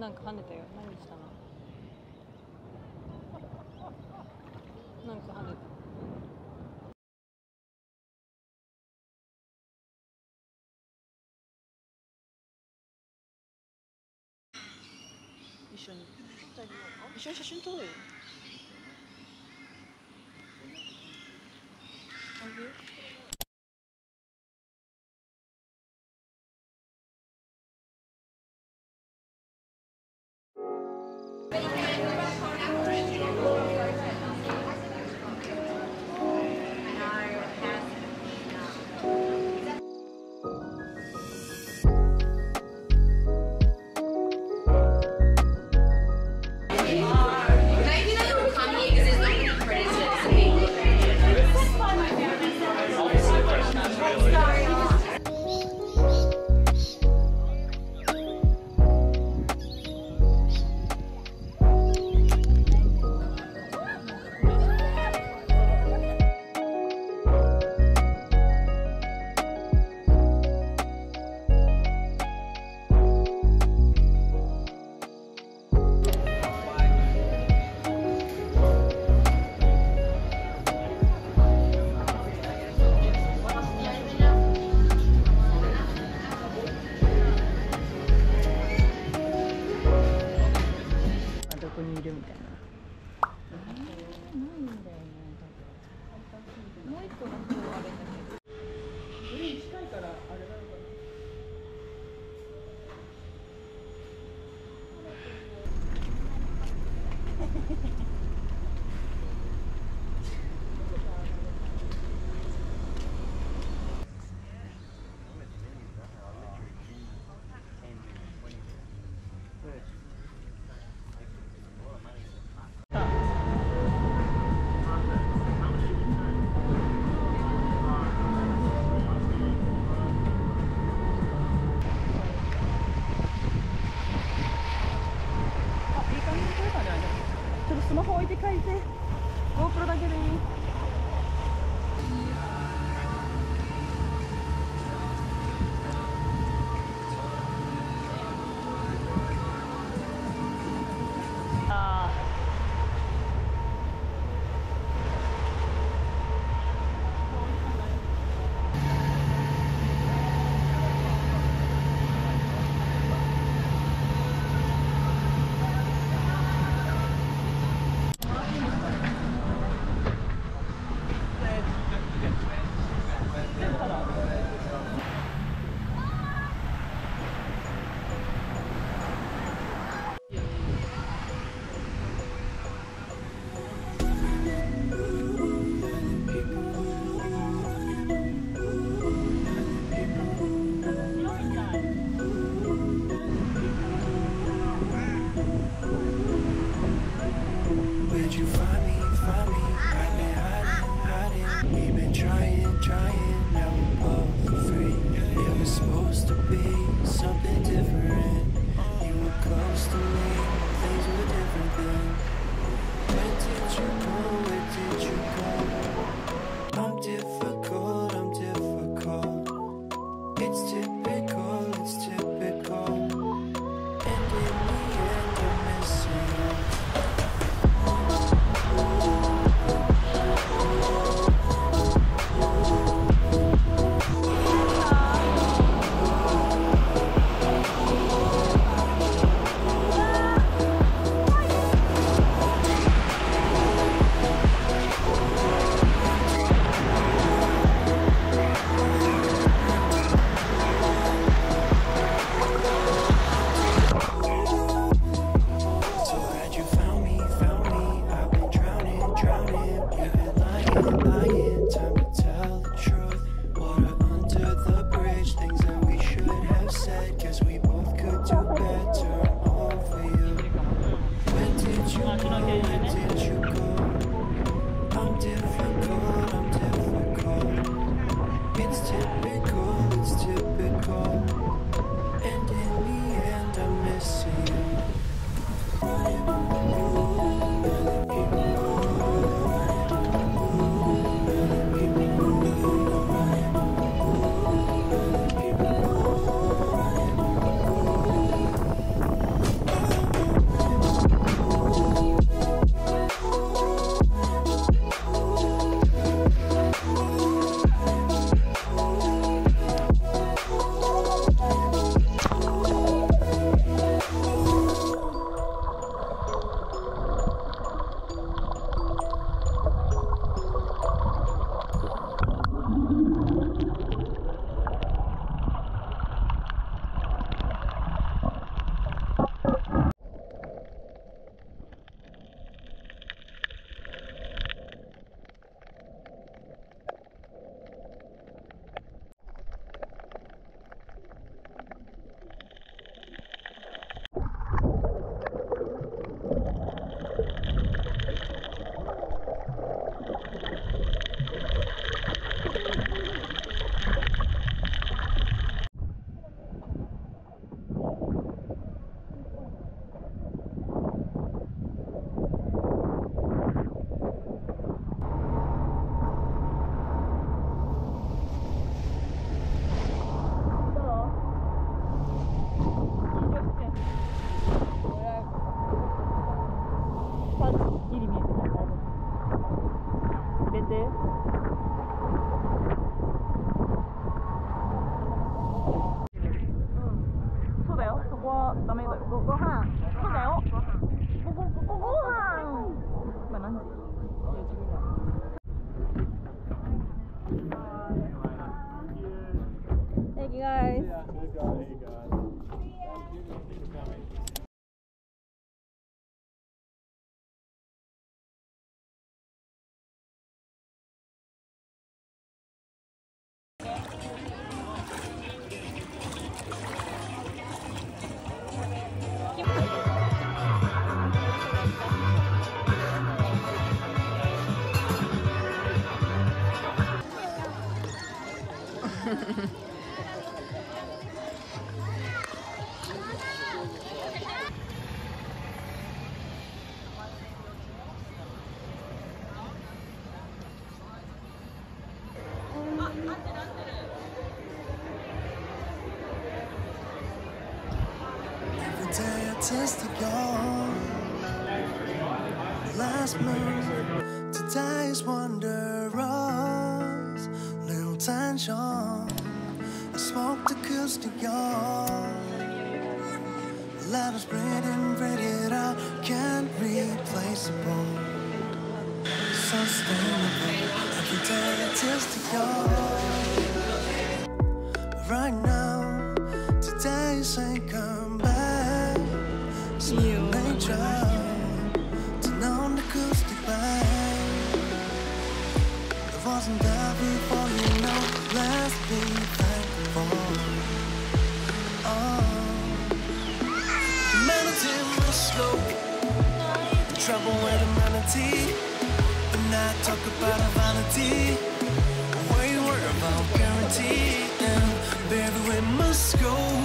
なんか跳ねたよ。何したの？なんか跳ねた。一緒に写真撮ろうよ。guys. Yeah, good guys. Hey, guys. See ya. Thank you for coming. Every day I taste it all. Last move, today's wanderers, little tension. I smoked acoustic y'all. Let us breathe in, breathe it out. Can't replaceable, sustainable. Every day I taste it all. Right now, today's ain't come back. You may try to know the acoustic vibe. It wasn't there before, you know. Let's be thankful. Oh, humanity must go. The trouble with humanity, and I talk about our vanity. We worry about guarantee, and baby we must go.